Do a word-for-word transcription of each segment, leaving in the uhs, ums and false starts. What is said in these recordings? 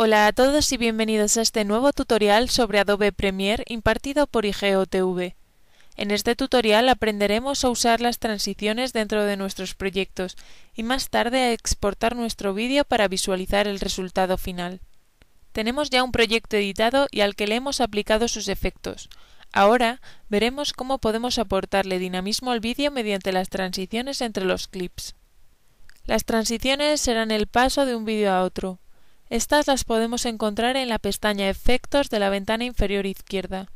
Hola a todos y bienvenidos a este nuevo tutorial sobre Adobe Premiere impartido por IGEO T V. En este tutorial aprenderemos a usar las transiciones dentro de nuestros proyectos y más tarde a exportar nuestro vídeo para visualizar el resultado final. Tenemos ya un proyecto editado y al que le hemos aplicado sus efectos. Ahora veremos cómo podemos aportarle dinamismo al vídeo mediante las transiciones entre los clips. Las transiciones serán el paso de un vídeo a otro. Estas las podemos encontrar en la pestaña Efectos de la ventana inferior izquierda.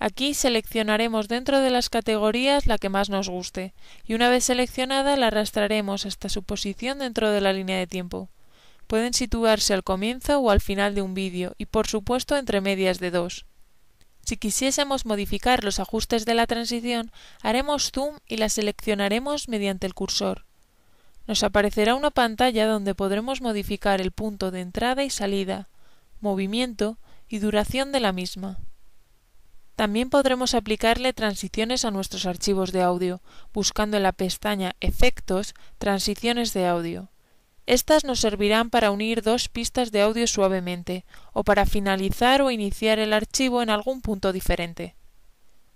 Aquí seleccionaremos dentro de las categorías la que más nos guste, y una vez seleccionada la arrastraremos hasta su posición dentro de la línea de tiempo. Pueden situarse al comienzo o al final de un vídeo, y por supuesto entre medias de dos. Si quisiésemos modificar los ajustes de la transición, haremos zoom y la seleccionaremos mediante el cursor. Nos aparecerá una pantalla donde podremos modificar el punto de entrada y salida, movimiento y duración de la misma. También podremos aplicarle transiciones a nuestros archivos de audio, buscando en la pestaña Efectos, Transiciones de audio. Estas nos servirán para unir dos pistas de audio suavemente, o para finalizar o iniciar el archivo en algún punto diferente.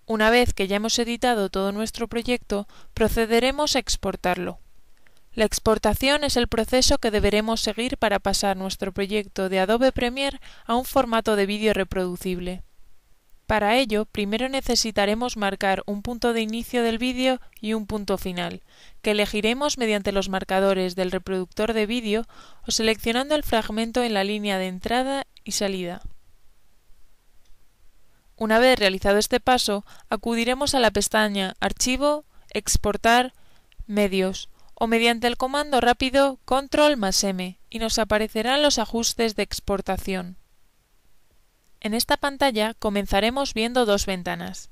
Una vez que ya hemos editado todo nuestro proyecto, procederemos a exportarlo. La exportación es el proceso que deberemos seguir para pasar nuestro proyecto de Adobe Premiere a un formato de vídeo reproducible. Para ello, primero necesitaremos marcar un punto de inicio del vídeo y un punto final, que elegiremos mediante los marcadores del reproductor de vídeo o seleccionando el fragmento en la línea de entrada y salida. Una vez realizado este paso, acudiremos a la pestaña Archivo, Exportar, Medios, o mediante el comando rápido control más eme y nos aparecerán los ajustes de exportación. En esta pantalla comenzaremos viendo dos ventanas.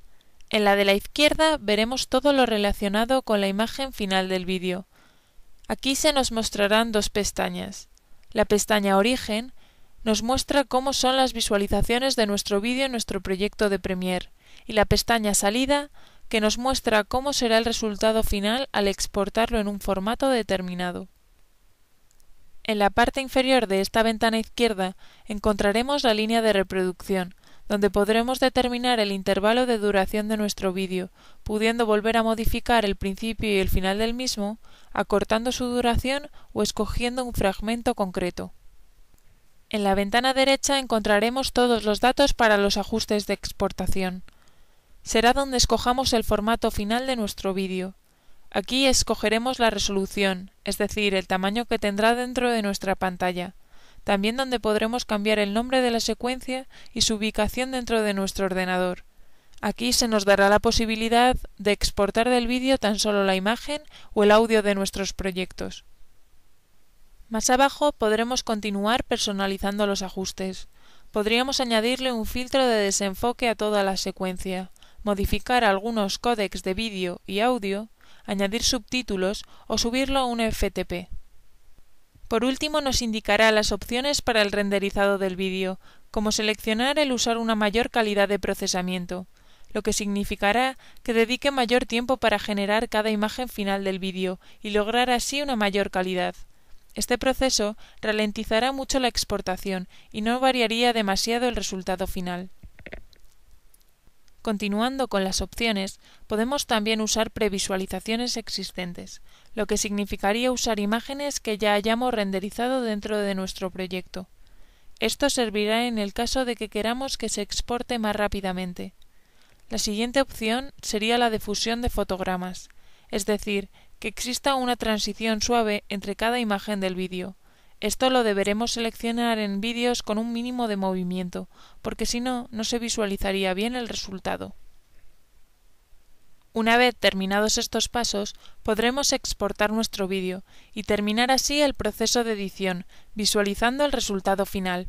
En la de la izquierda veremos todo lo relacionado con la imagen final del vídeo. Aquí se nos mostrarán dos pestañas. La pestaña Origen nos muestra cómo son las visualizaciones de nuestro vídeo en nuestro proyecto de Premiere y la pestaña Salida que nos muestra cómo será el resultado final al exportarlo en un formato determinado. En la parte inferior de esta ventana izquierda encontraremos la línea de reproducción, donde podremos determinar el intervalo de duración de nuestro vídeo, pudiendo volver a modificar el principio y el final del mismo, acortando su duración o escogiendo un fragmento concreto. En la ventana derecha encontraremos todos los datos para los ajustes de exportación. Será donde escojamos el formato final de nuestro vídeo. Aquí escogeremos la resolución, es decir, el tamaño que tendrá dentro de nuestra pantalla. También donde podremos cambiar el nombre de la secuencia y su ubicación dentro de nuestro ordenador. Aquí se nos dará la posibilidad de exportar del vídeo tan solo la imagen o el audio de nuestros proyectos. Más abajo podremos continuar personalizando los ajustes. Podríamos añadirle un filtro de desenfoque a toda la secuencia, modificar algunos códecs de vídeo y audio, añadir subtítulos o subirlo a un F T P. Por último nos indicará las opciones para el renderizado del vídeo, como seleccionar el usar una mayor calidad de procesamiento, lo que significará que dedique mayor tiempo para generar cada imagen final del vídeo y lograr así una mayor calidad. Este proceso ralentizará mucho la exportación y no variaría demasiado el resultado final. Continuando con las opciones, podemos también usar previsualizaciones existentes, lo que significaría usar imágenes que ya hayamos renderizado dentro de nuestro proyecto. Esto servirá en el caso de que queramos que se exporte más rápidamente. La siguiente opción sería la de fusión de fotogramas, es decir, que exista una transición suave entre cada imagen del vídeo. Esto lo deberemos seleccionar en vídeos con un mínimo de movimiento, porque si no, no se visualizaría bien el resultado. Una vez terminados estos pasos, podremos exportar nuestro vídeo y terminar así el proceso de edición, visualizando el resultado final.